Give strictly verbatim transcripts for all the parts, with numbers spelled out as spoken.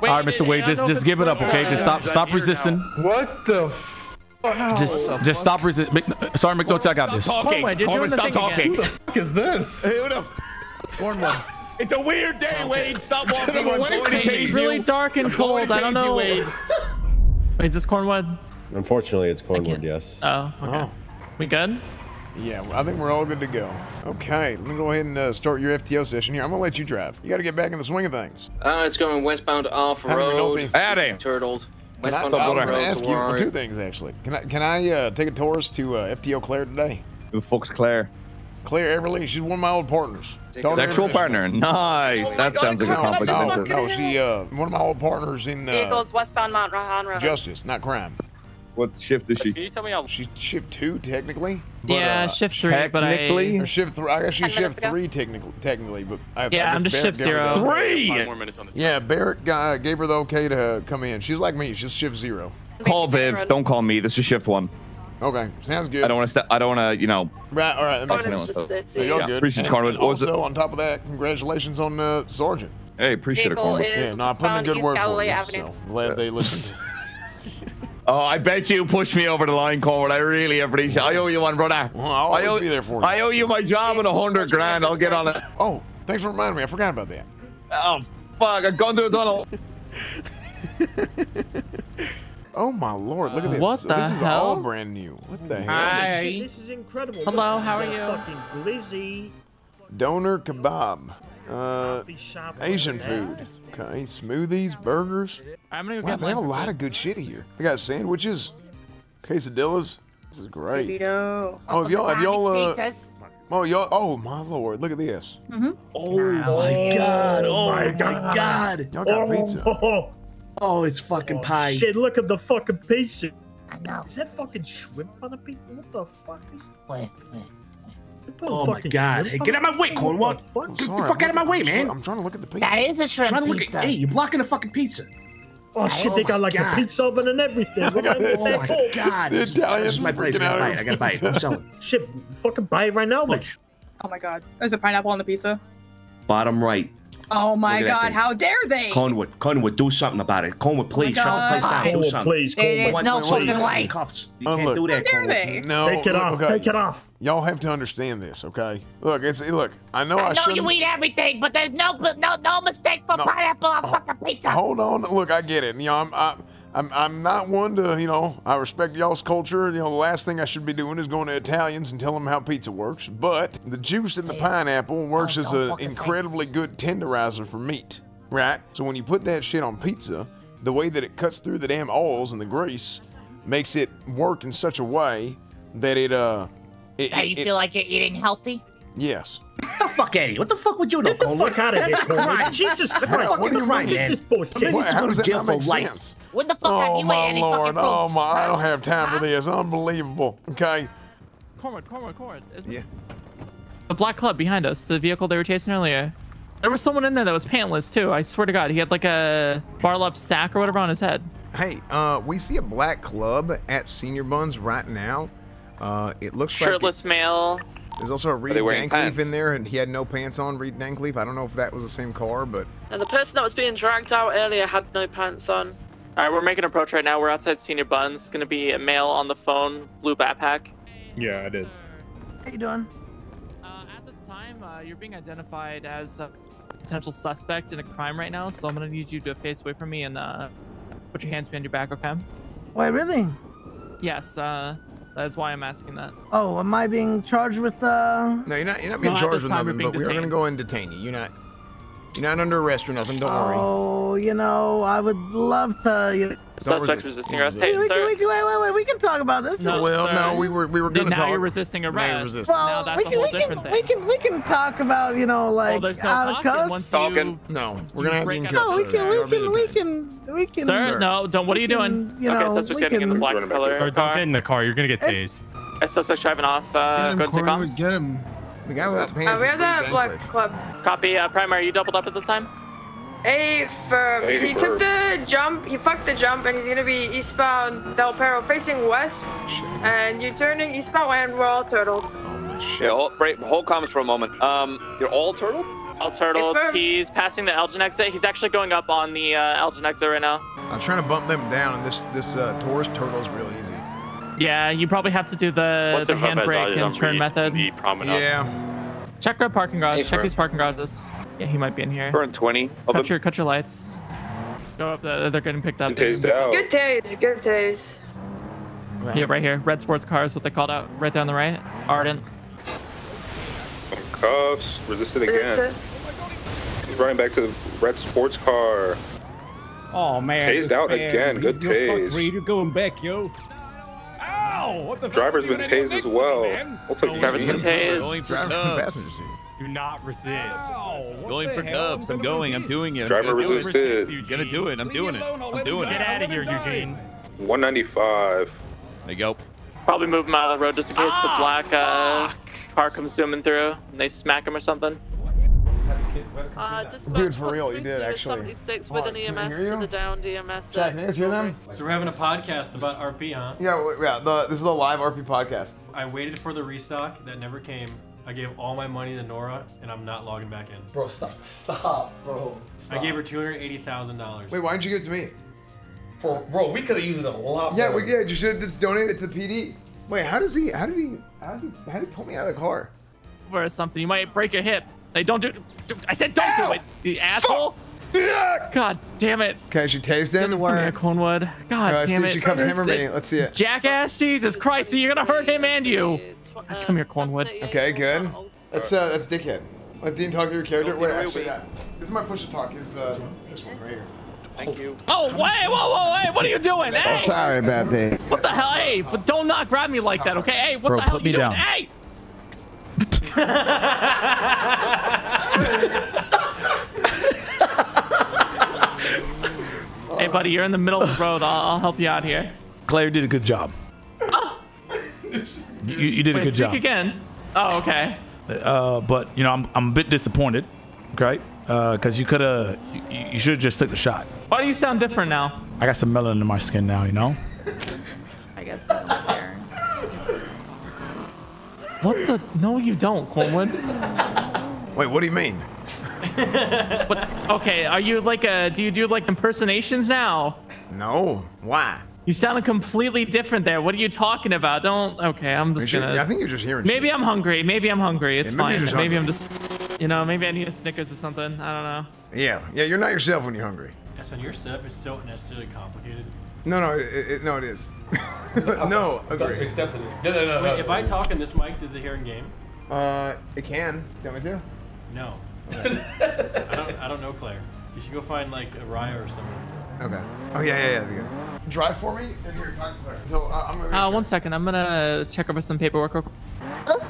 Wait, all right, Mister Wade, just just give it up, okay? Just stop stop resisting. What the f wow. Just what the just fuck? Stop resist. Sorry, McNulty, I got this. Talking. Cornwood, you're doing the stop talking. Again. Who the fuck is this? Hey, what the f it's Cornwood. It's a weird day, okay. Wade. Stop walking. It's really dark and cold. I don't know. Wait, is this Cornwood? Unfortunately, it's Cornwood, yes. Oh, okay. Oh. We good? Yeah, I think we're all good to go. Okay, let me go ahead and uh, start your F T O session here. I'm gonna let you drive. You gotta get back in the swing of things. Uh, it's going westbound off-road. Howdy. Turtles. Can I, I was gonna ask you well, two things, actually. Can I can I uh, take a tourist to uh, F T O Claire today? Who fuck's Claire? Claire Everly, she's one of my old partners. Sexual partner, nice. Oh, that sounds like a compliment. No, no, she uh, one of my old partners in uh, Vehicles westbound Mount Rahan Road. Justice, not crime. What shift is she? Can you tell me how? She's shift two technically. But, yeah, uh, shift three, technically? But I. Or shift three. I guess she's shift ago. three technically, technically, but I. Yeah, I I'm just Barrett shift zero. Three. Five more minutes on this yeah, Barrett guy gave her the okay to come in. She's like me. She's shift zero. Call Viv. Don't call me. This is shift one. Okay, sounds good. I don't want to. I don't want to. You know. Right. All right. That makes sense. So, yeah, good. Appreciate you, Cornwood. Also, on top of that, congratulations on uh, Sergeant. Hey, appreciate it, Cornwood. Yeah, no, I put in a good word for you. So glad they listened. Oh, I bet you pushed me over the line, Cornwood. I really appreciate it. I owe you one, brother. Well, I'll always I owe, be there for you. I owe you my job and a hundred grand. I'll get on it. Oh, thanks for reminding me. I forgot about that. Oh, fuck. I've gone through a tunnel. Oh, my Lord. Look at this. Uh, what the this is hell? All brand new. What the hell? Hi. This is incredible. Hello, how are you? Fucking glizzy. Doner kebab. Uh, Asian food. Okay, smoothies, burgers. I'm gonna go wow, get they have a lot of good shit here. They got sandwiches, quesadillas. This is great. Oh, have y'all, have y'all, uh, oh, y'all, oh, my Lord, look at this. Mm-hmm. Oh, my God, oh, my God. Y'all got oh, pizza. Oh, oh, it's fucking oh, pie. Shit, look at the fucking pizza. I know. Is that fucking shrimp on the pizza? What the fuck is that? Oh my God! Hey, get out of my way, Cornwood! Oh, get the fuck out of my way, man! I'm trying to look at the pizza. That is a shrimp trying to look pizza. At, hey, you're blocking the fucking pizza. Oh, oh shit! They got like God. A pizza oven and everything. Oh my oh, God! This is my place. I gotta buy it. I gotta buy it. I'm selling. Shit! Fucking buy it right now, bitch! Oh my God! There's a pineapple on the pizza. Bottom right. Oh my God! How dare they! Cornwood, Cornwood, do something about it. Cornwood, please, shut the place down. Do something, please. Cornwood, no fucking way. Cuffs. You can't do that. How dare they? No, take it off. Take it off. Y'all have to understand this, okay? Look, it's look. I know I, I know shouldn't... you eat everything, but there's no no no mistake for no. pineapple on oh, fucking pizza. Hold on, look, I get it. You know, I'm I'm I'm, I'm not one to you know. I respect y'all's culture. You know, the last thing I should be doing is going to Italians and tell them how pizza works. But the juice in the pineapple works oh, as an incredibly say. good tenderizer for meat, right? So when you put that shit on pizza, the way that it cuts through the damn oils and the grease makes it work in such a way that it uh. It, now you it, feel it, like you're eating healthy? Yes. Get the fuck out of here. What the fuck would you do? Get the fuck out of here. That's a crime. Jesus Christ. That's a fucking crime. This is bullshit. This is going to jail for life. What the fuck oh, have you ate any Lord, fucking food? Oh, my Lord. I don't have time huh? for this. Unbelievable. Okay. Cornwood, Cornwood, Cornwood. Yeah. The black club behind us, the vehicle they were chasing earlier. There was someone in there that was pantless, too. I swear to God. He had like a barlop sack or whatever on his head. Hey, uh, we see a black club at Senior Buns right now. Uh, it looks shirtless like shirtless male. There's also a Reed Nankleaf in there, and he had no pants on. Reed Nankleaf. I don't know if that was the same car, but and the person that was being dragged out earlier had no pants on. All right, we're making an approach right now. We're outside Senior Buns. Gonna be a male on the phone, blue backpack. Yeah, I did. How you doing? Uh, at this time, uh, you're being identified as a potential suspect in a crime right now, so I'm gonna need you to face away from me and uh, put your hands behind your back, okay? Wait, really? Yes. Uh. That's why I'm asking that. Oh, am I being charged with uh No, you're not you're not being no, charged with nothing, but we are gonna go and detain you. You're not you're not under arrest or nothing, don't oh, worry. Oh, you know, I would love to you suspect resisting arrest. Hey, we, we, we, wait, wait, wait, we can talk about this. No, well, sir. no, we were we were gonna now talk. You're resisting arrest. Now, well, now that's we can, a whole we different can, thing. We can we can talk about, you know, like well, no out of cuffs. Talking. No, we're gonna have you in cuffs. No, we can we can we can we can. Sir, no, don't. What are you doing? You know, okay, suspect's getting in the black color. Don't get in the car. You're gonna get tased. Suspect's driving off. Go take off. Get him. The guy without pants. We're the black club. Copy. Primary, you doubled up at this time. A for he took the jump, he fucked the jump, and he's gonna be eastbound Del Perro facing west. Shit. And you're turning eastbound and we're all turtled. Oh my shit! Yeah, hold, break, hold comms for a moment. Um, you're all turtled? All turtled. He's passing the Elgin exit. He's actually going up on the uh, Elgin exit right now. I'm trying to bump them down, and this this uh, Taurus turtle is really easy. Yeah, you probably have to do the, the handbrake and turn re, method. Re yeah. Check our parking garage. Hey, check these parking garages. Yeah, he might be in here. We're in twenty. Cut I'll your cut your lights. Go up. The, they're getting picked up. Good taste. Good taste. Good taste. Right. Yeah, right here. Red sports cars. What they called out. Right down the right. Ardent. Cuffs. Resisted again. He's running back to the red sports car. Oh man. Tased out man. again. Good tase. Reed, you're going back, yo. Ow! What the Driver's been tased as well. What's up? Driver's been tased. Going for dubs. Do not resist. Ow, going for dubs. I'm going. I'm doing it. Driver resisted. You're gonna do it. I'm doing it. I'm doing it. Get out of here, Eugene. one ninety-five. There you go. Probably move him out of the road just in case the black uh, car comes zooming through and they smack him or something. Uh, Dude, for real, you did actually. Oh, with an E M S hear you? To the down D M S. Jack, can you guys hear them? So we're having a podcast about R P, huh? Yeah, yeah. The, this is a live R P podcast. I waited for the restock that never came. I gave all my money to Nora, and I'm not logging back in. Bro, stop, stop, bro. Stop. I gave her two hundred eighty thousand dollars. Wait, why didn't you give it to me? For bro, we could have used it a lot. Yeah, more. we yeah. You should have just donated it to the P D. Wait, how does he? How did he? How did he? How did he pull me out of the car? Or something. You might break your hip. Like, don't do. I said don't Ow! do it. The asshole. Fuck. God damn it. Okay, she tased him. Come here, Cornwood. God uh, damn see, it. She comes hammer me. Let's see it. Jackass, Jesus Christ! You're gonna hurt him and you. God, come here, Cornwood. Okay, good. That's uh, that's dickhead. Let Dean talk to your character. Wait, actually, yeah. This is my push to talk. Is uh, this one right here. Thank you. Oh, wait, whoa, whoa, hey, what are you doing? Hey! Oh, sorry about that. What the hell? Hey, but don't not grab me like that, okay? Hey, what Bro, the hell put are you me doing? Down. Hey! Hey, buddy, you're in the middle of the road. I'll, I'll help you out here. Claire did a good job. Oh. you, you did wait, a good speak job. again. Oh, okay. Uh, but, you know, I'm, I'm a bit disappointed, okay? Because uh, you could have, you, you should have just took the shot. Why do you sound different now? I got some melanin in my skin now, you know? I guess so. What the? No, you don't, Cornwood. Wait, what do you mean? What, okay, are you like a, do you do like impersonations now? No. Why? You sounded completely different there. What are you talking about? Don't, okay, I'm just gonna. Yeah, I think you're just hearing Maybe shit. I'm hungry. Maybe I'm hungry. It's yeah, maybe fine. Maybe hungry. I'm just. You know, maybe I need a Snickers or something. I don't know. Yeah, yeah, you're not yourself when you're hungry. That's when your stuff is so unnecessarily complicated. No, no, it, it, no, it is. no, agree. Got to accept it. No, no, no. Wait, no if no, I no. talk in this mic, does it hear in game? Uh, it can. Do you want me to? No. Okay. I don't. I don't know, Claire. You should go find like a Raya or something. Okay. Oh yeah, yeah, yeah. That'd be good. Drive for me and here talk to Claire. So uh, I'm gonna. Uh, sure. One second. I'm gonna check over some paperwork. Real quick. Oh.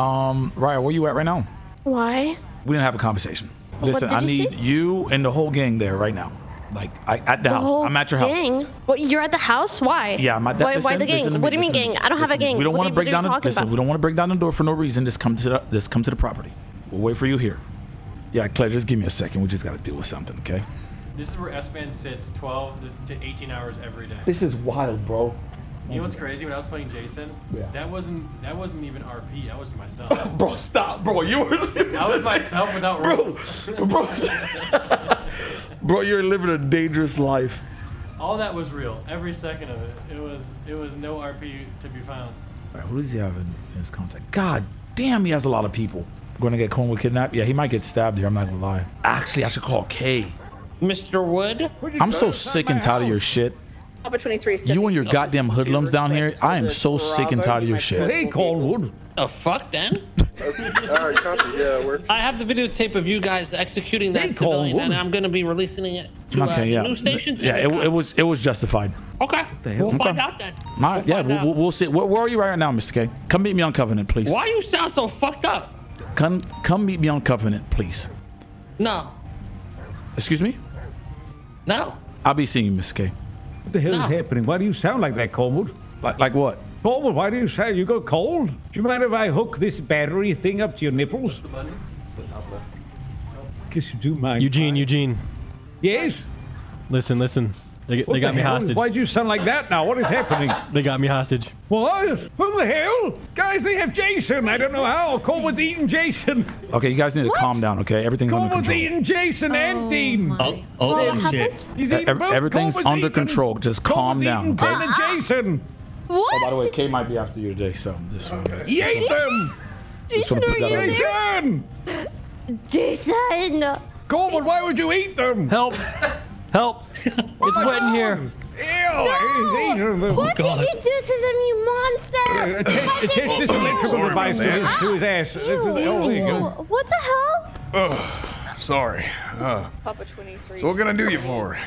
Um, Raya, where you at right now? Why? We didn't have a conversation. What Listen, I you need say? you and the whole gang there right now. Like, I, at the, the house. I'm at your gang? house. What, you're at the house? Why? Yeah, I'm at that. Why, listen, why the gang? Listen, what do you mean gang? I don't listen, have a gang. We don't want to break down. The, listen, about? we don't want to break down the door for no reason. Just come to the, just come to the property. We'll wait for you here. Yeah, Claire, just give me a second. We just got to deal with something, okay? This is where S-Van sits twelve to eighteen hours every day. This is wild, bro. You know what's crazy? When I was playing Jason, yeah. that wasn't that wasn't even R P. I was myself. Bro, stop, bro. You were. I was myself without rules. Bro, bro, bro, you're living a dangerous life. All that was real. Every second of it. It was. It was no R P to be found. All right, who does he have in his contact? God damn, he has a lot of people. Going to get Cornwood kidnapped? Yeah, he might get stabbed here. I'm not gonna lie. Actually, I should call K. Mister Wood. I'm so sick and tired of your shit. You and your goddamn hoodlums down here, I am so sick and tired of your shit. Hey, Cornwood. The fuck, then? I have the videotape of you guys executing that hey, civilian, Cornwood. and I'm going to be releasing it to uh, okay, yeah. news stations. Yeah, it, it was it was justified. Okay, we'll okay. find out then. All right, we'll yeah, we'll, we'll, we'll see. Where, where are you right now, Mister K? Come meet me on Covenant, please. Why you sound so fucked up? Come, come meet me on Covenant, please. No. Excuse me? No. I'll be seeing you, Mister K. What the hell no. is happening? Why do you sound like that, Cornwood? Like, like what? Cornwood, why do you sound? You got cold? Do you mind if I hook this battery thing up to your nipples? What's up, man? I guess you do mind. Eugene, Eugene. Yes? Listen, listen. They, they got the me hell? hostage. Why'd you sound like that now? What is happening? They got me hostage. What? Who the hell? Guys, they have Jason. I don't know how. Cornwood's eating Jason. Okay, you guys need to what? calm down, okay? Everything's Cornwood's under control. Cornwood's eating Jason oh and Dean. Oh, oh shit. He's eating e both. Everything's Cornwood's under eating. control. Just calm Cornwood's down. Cornwood's eating uh, Jason. What? Oh, by the way, Kay might be after you today, so this one. He ate them. Jason, are you there? Jason. Cornwood, why would you eat them? Help. Help! It's oh wet in here. Ew! No. What oh God. did you do to them, you monster? Attach uh, uh, this electrical sorry, device to his, to his ass. Ew, it's an ew, thing. Ew. What the hell? Oh, sorry. Uh, Papa twenty-three. So what can I do you for?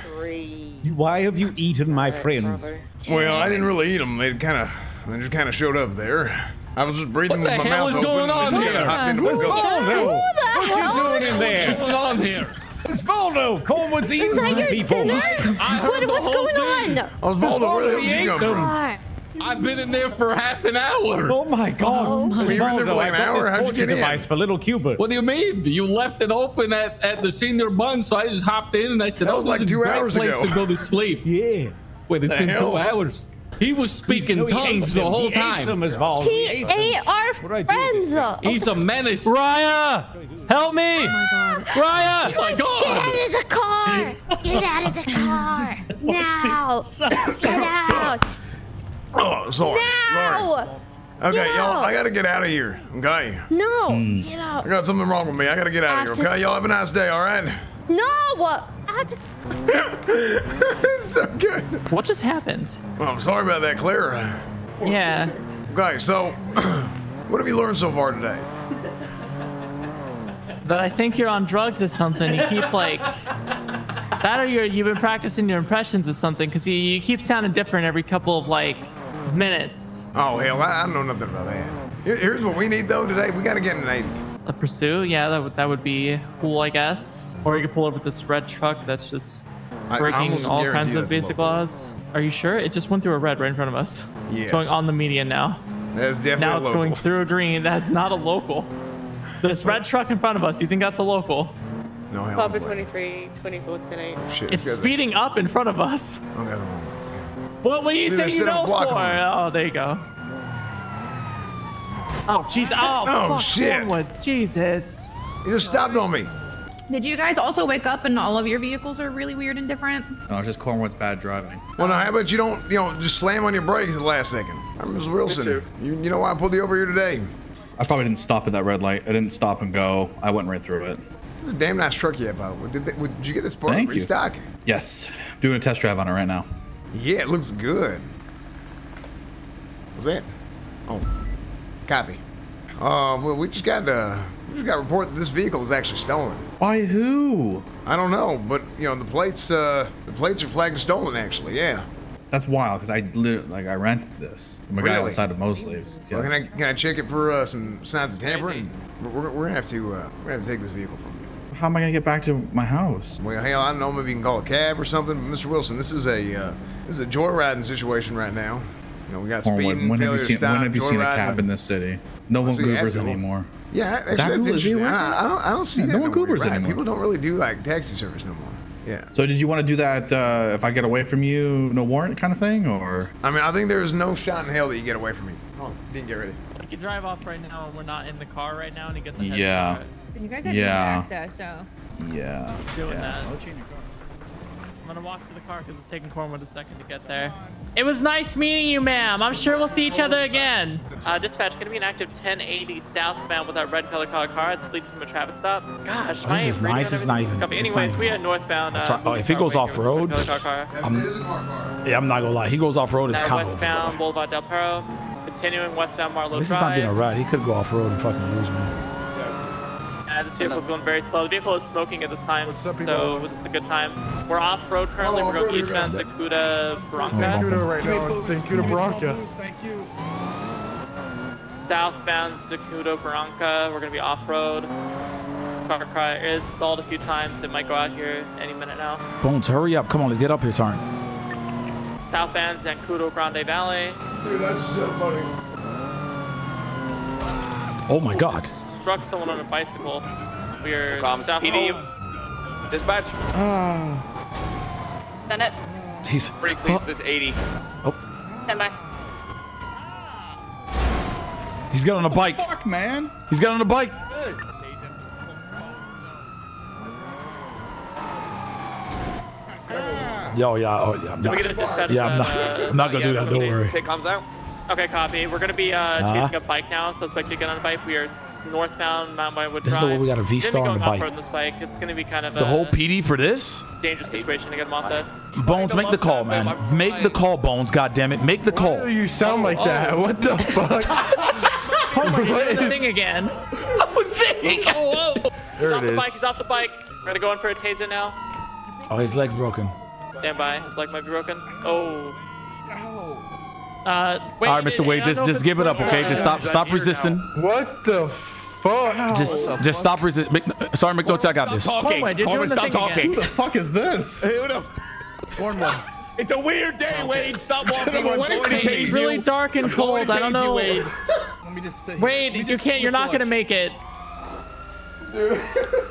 Why have you eaten my friends? Well, I didn't really eat them. They kind of, they just kind of showed up there. I was just breathing what with my mouth open. What the hell is going on here? What's what you doing in there? What's going on here? It's Voldo! Cornwood's eating the people! Dinner? I heard what, the what's whole going thing. on? Osvaldo, where the hell did you come from? I've been in there for half an hour! Oh my god! Oh my. We were in there for like an hour? How'd you get device in? For little Cuba. What do you mean? You left it open at, at the Senior Buns, so I just hopped in and I said, that was oh, like two hours ago. That was a great place to go to sleep. Yeah. Wait, it's the been hell? two hours. He was speaking no, tongues the whole he time. Ate them, he, he ate, ate our friends. He's a menace. Raya, help me! Oh my god. Raya! Oh my god. Get out of the car! Get out of the car! Now! Get out! Oh, sorry. Now! Sorry. Okay, y'all, I gotta get out of here. Okay. No. Mm. Get out. I got something wrong with me. I gotta get out of here. Okay, y'all have a nice day. All right. No. So good. What just happened? Well, I'm sorry about that, Claire. Yeah. Okay, so what have you learned so far today? That I think you're on drugs or something. You keep like that, or you're, you've been practicing your impressions or something, because you, you keep sounding different every couple of like minutes. Oh hell, I, I don't know nothing about that. Here, here's what we need though today. We gotta get an eighty. A Pursue? Yeah, that would that would be cool, I guess. Or you could pull over this red truck that's just breaking all kinds of basic laws. Are you sure? It just went through a red right in front of us. Yes. It's going on the median now. That's definitely now it's going through a green. That's not a local. This red truck in front of us. You think that's a local? No, I don't. Papa twenty-three, twenty-four, ten eight. Shit, it's speeding up in front of us. Okay. What will you say you know for? Oh, there you go. Oh, jeez. Oh, oh fuck, shit. Cornwood. Jesus. You just stopped on me. Did you guys also wake up and all of your vehicles are really weird and different? No, it's just Cornwood's bad driving. Well, now, how about you don't, you know, just slam on your brakes at the last second? I'm Miz Wilson. You, you know why I pulled you over here today? I probably didn't stop at that red light. I didn't stop and go. I went right through it. This is a damn nice truck you have, by the way. Did, they, did you get this part restock? Yes. I'm doing a test drive on it right now. Yeah, it looks good. What's that? Oh. Copy. Uh, well, we just got uh, we just got a report that this vehicle is actually stolen. By who? I don't know, but you know the plates. Uh, the plates are flagged stolen, actually. Yeah. That's wild, cause I literally, like I rented this from a really? guy outside of Mosley's. Yeah. Well, can I can I check it for uh, some signs of tampering? We're, we're gonna have to uh, we're gonna have to take this vehicle from you. How am I gonna get back to my house? Well, hell, I don't know. Maybe you can call a cab or something. But Mister Wilson, this is a uh, this is a joyriding situation right now. You know, we got speed and when failure have you seen, when have you seen a cab in this city? No one Ubers anymore. Yeah, actually, that's interesting. I, I, don't, I don't see yeah, that. No one Ubers right. anymore. People don't really do, like, taxi service no more. Yeah. So did you want to do that uh, if I get away from you, no warrant kind of thing, or? I mean, I think there's no shot in hell that you get away from me. Oh, didn't get ready. You can drive off right now, and we're not in the car right now, and he gets a head yeah. And you guys have yeah. access, so. Yeah. I'm doing yeah. that. I'll change your car. I'm gonna walk to the car because it's taking Cornwood a second to get there. It was nice meeting you, ma'am. I'm sure we'll see each other again. Uh, dispatch, gonna be an active ten eighty southbound with our red color color car. It's fleeing from a traffic stop. Gosh, oh, this is nice. It's not even. Anyways, we are northbound. Uh, oh, if he goes off road, I'm, yeah, I'm not gonna lie. He goes off road, it's kind of westbound Boulevard Del Perro, continuing westbound Marlow Drive. This is not being a ride. He could go off road and fucking lose me. Uh, this vehicle is going very slow. The vehicle is smoking at this time, up, so this is a good time. We're off-road currently. Oh, we're going eastbound Zancudo Barranca. Zancudo right now. Zancudo Barranca. Thank you. Southbound Zancudo Barranca. We're going to be off-road. Car cry is stalled a few times. It might go out here any minute now. Bones, hurry up. Come on, let's get up here, Tarn. Southbound Zancudo Grande Valley. Dude, that's so funny. Oh my god. Truck, someone on a bicycle. We're P D. Dispatch. Uh, Senate. He's pretty clean. Oh. This eighty. Oh. Stand by. He's got on a bike. Fuck, man. He's got on a bike. Good. Yo, yeah, oh, yeah. I'm not, yeah, I'm not, uh, I'm not gonna uh, do yeah, that. Don't worry. It comes out. Okay, copy. We're gonna be uh, chasing uh, a bike now. Suspect to get on a bike. We are northbound Mount Wildwood Drive. There's no way we got a V star on the bike. This bike. It's gonna be kind of the a whole P D for this. Dangerous situation to get them off this. Bones, make the call, man. Make the call, Bones. God damn it, make the call. Why do you sound oh, like oh. that? What the fuck? Oh my God, is... the thing again. Oh, dang. Oh, whoa. There it is. He's off the bike. He's off the bike. We're gonna go in for a taser now. Oh, his leg's broken. Stand by. His leg might be broken. Oh. Uh, wait, all right, Mister Wade, just just give it up, okay? Just stop stop resisting. What the fuck? Just just stop resisting. Sorry, McNulty, I got this. Cornwood, you're doing the thing again. Who the fuck is this? Hey, what the? It's Cornwood. It's a weird day, Wade. Stop walking. It's really dark and cold. I don't know. Let me just say. Wade, you can't. You're not gonna make it.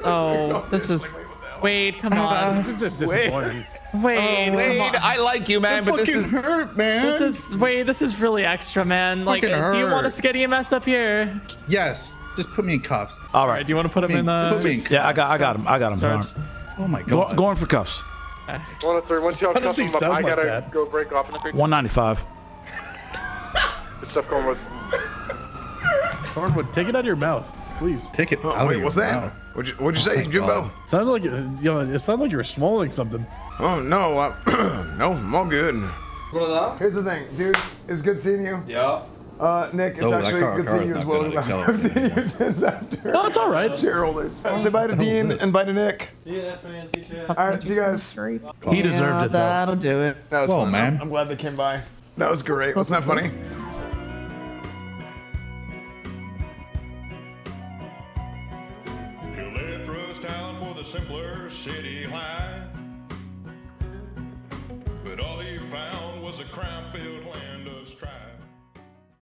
Oh, this is. Wade, come on. This is just disappointing. Wade, uh, Wade, I like you, man, but this is hurt, man. This is Wade. This is really extra, man. Like, hurt. Do you want us to get E M S up here? Yes, just put me in cuffs. All right. Do you want to put, put him in? Uh, put me in cuffs. Yeah, I got, I got him. I got him. Sorry. Oh my God. Go, going for cuffs. Okay. One three. Once y'all cuff him up, I gotta like go break off. One ninety-five. Good stuff, Cornwood. Cornwood, take it out of your mouth, please. Take it. Oh, out wait, of what's your that? Mouth. What'd you, what'd you oh say, Jimbo? It sounded like you know, it sounded like you were swallowing something. Oh no, I, no, I'm all good. Here's the thing, dude. It's good seeing you. Yeah. Uh, Nick, it's oh, actually car, good seeing you as well. I've seen you since after. No, it's all right. Shareholders. Oh, say bye to Dean and bye to Nick. Yes, man. See you. All right, see you guys. He deserved it though. That'll do it. That was fun, man. I'm glad they came by. That was great. Wasn't that funny? You left Rusttown for the simpler city life. But all you found was a crime-filled land of strife.